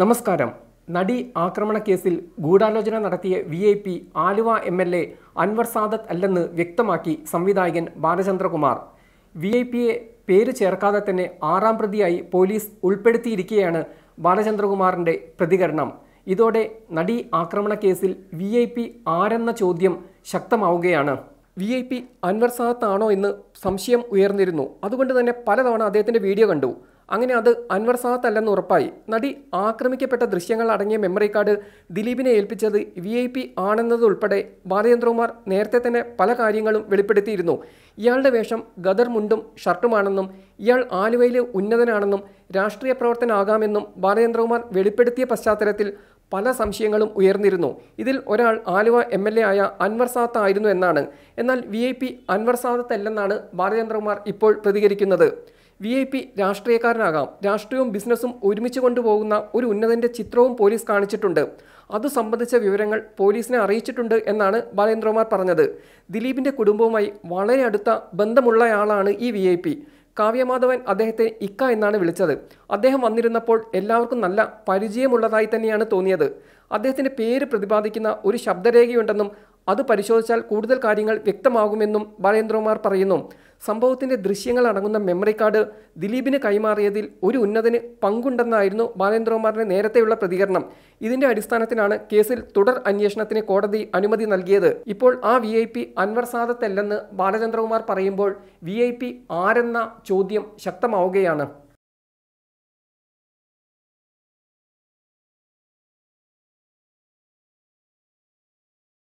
നമസ്കാരം. നടി ആക്രമണ കേസിൽ ഗൂഢാലോചന നടത്തിയ വിഐപി ആലുവ എംഎൽഎ അൻവർ സാദത്ത് അല്ലെന്ന് വ്യക്തമാക്കി സംവിധായകൻ ബാലചന്ദ്രകുമാർ. വിഐപിയെ പേര് ചേർക്കാതെ തന്നെ ആറാം പ്രതിയായി പോലീസ് ഉൾപ്പെടുത്തിയിരിക്കുകയാണ് ബാലചന്ദ്രകുമാറിന്റെ പ്രതികരണം. ഇതോടെ നടി ആക്രമണ കേസിൽ വിഐപി ആരെന്ന ചോദ്യം ശക്തമാവുകയാണ്. വിഐപി അൻവർ സാദത്ത് ആണോ എന്ന് സംശയം ഉയർന്നിരുന്നു. അതുകൊണ്ട് തന്നെ പലതവണ അദ്ദേഹത്തിന്റെ വീഡിയോ കണ്ടു. അങ്ങനെ അത് അൻവർ സാദത്ത് അല്ലെന്ന് ഉറപ്പായി. നടി ആക്രമിക്കപ്പെട്ട ദൃശ്യങ്ങൾ അടങ്ങിയ മെമ്മറി കാർഡ് ദിലീപിനെ ഏൽപ്പിച്ചത് വിഐപി ആണെന്നതുൾപ്പെടെ ബാലചന്ദ്രകുമാർ നേരത്തെ തന്നെ പല കാര്യങ്ങളും വെളിപ്പെടുത്തിയിരുന്നു. ഇയാളുടെ വേഷം ഗദർ മുണ്ടും ഷർട്ടുമാണെന്നും ഇയാൾ ആലുവയിലെ ഉന്നതനാണെന്നും രാഷ്ട്രീയ പ്രവർത്തനാകാമെന്നും ബാലചന്ദ്രകുമാർ വെളിപ്പെടുത്തിയ പശ്ചാത്തലത്തിൽ പല സംശയങ്ങളും ഉയർന്നിരുന്നു. ഇതിൽ ഒരാൾ ആലുവ എം എൽ എ ആയ അൻവർ സാദത്ത് ആയിരുന്നു എന്നാണ്. എന്നാൽ വിഐപി അൻവർ സാദത്ത് അല്ലെന്നാണ് ബാലചന്ദ്രകുമാർ ഇപ്പോൾ പ്രതികരിക്കുന്നത്. വിഐപി രാഷ്ട്രീയക്കാരനാകാം. രാഷ്ട്രീയവും ബിസിനസ്സും ഒരുമിച്ച് കൊണ്ടുപോകുന്ന ഒരു ഉന്നതൻ്റെ ചിത്രവും പോലീസ് കാണിച്ചിട്ടുണ്ട്. അതു സംബന്ധിച്ച വിവരങ്ങൾ പോലീസിനെ അറിയിച്ചിട്ടുണ്ട് എന്നാണ് ബാലചന്ദ്രകുമാർ പറഞ്ഞത്. ദിലീപിൻ്റെ കുടുംബവുമായി വളരെ അടുത്ത ബന്ധമുള്ളയാളാണ് ഈ വിഐപി. കാവ്യമാധവൻ അദ്ദേഹത്തെ ഇക്ക എന്നാണ് വിളിച്ചത്. അദ്ദേഹം വന്നിരുന്നപ്പോൾ എല്ലാവർക്കും നല്ല പരിചയമുള്ളതായി തന്നെയാണ് തോന്നിയത്. അദ്ദേഹത്തിൻ്റെ പേര് പ്രതിപാദിക്കുന്ന ഒരു ശബ്ദരേഖയുണ്ടെന്നും അത് പരിശോധിച്ചാൽ കൂടുതൽ കാര്യങ്ങൾ വ്യക്തമാകുമെന്നും ബാലചന്ദ്രകുമാർ പറയുന്നു. സംഭവത്തിൻ്റെ ദൃശ്യങ്ങൾ അടങ്ങുന്ന മെമ്മറി കാർഡ് ദിലീപിന് കൈമാറിയതിൽ ഒരു ഉന്നതന് പങ്കുണ്ടെന്നായിരുന്നു ബാലചന്ദ്രകുമാറിൻ്റെ നേരത്തെയുള്ള പ്രതികരണം. ഇതിൻ്റെ അടിസ്ഥാനത്തിലാണ് കേസിൽ തുടർ അന്വേഷണത്തിന് കോടതി അനുമതി നൽകിയത്. ഇപ്പോൾ ആ V I P Anwar Sadath അല്ലെന്ന് ബാലചന്ദ്രകുമാർ പറയുമ്പോൾ വി ഐ പി ആരെന്ന ചോദ്യം ശക്തമാവുകയാണ്.